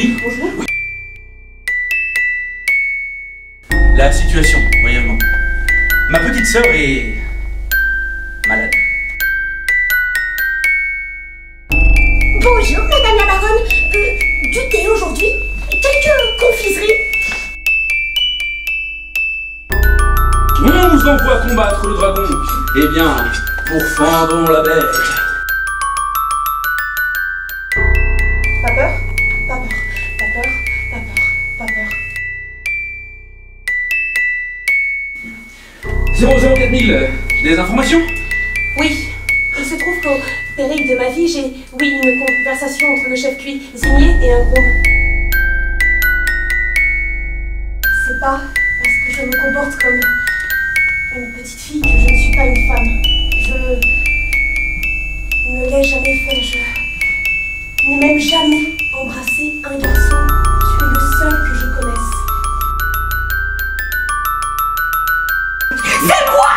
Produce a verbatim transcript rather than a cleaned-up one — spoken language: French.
Oui, bonjour. Oui. La situation, brièvement. Ma petite sœur est... malade. Bonjour, madame la baronne. Euh, du thé aujourd'hui? Quelques confiseries? On nous envoie combattre le dragon. Eh bien, pour fendons la bête. Pas peur? Pas peur, pas peur, pas peur, pas peur. zéro zéro quatre mille, des informations? Oui, il se trouve qu'au péril de ma vie, j'ai, oui, une conversation entre le chef cuit Zimier et un groom. C'est pas parce que je me comporte comme une petite fille que je ne suis pas une femme. Je ne l'ai jamais fait, je n'ai même jamais embrassé un garçon. Tu es le seul que je connaisse. C'est moi!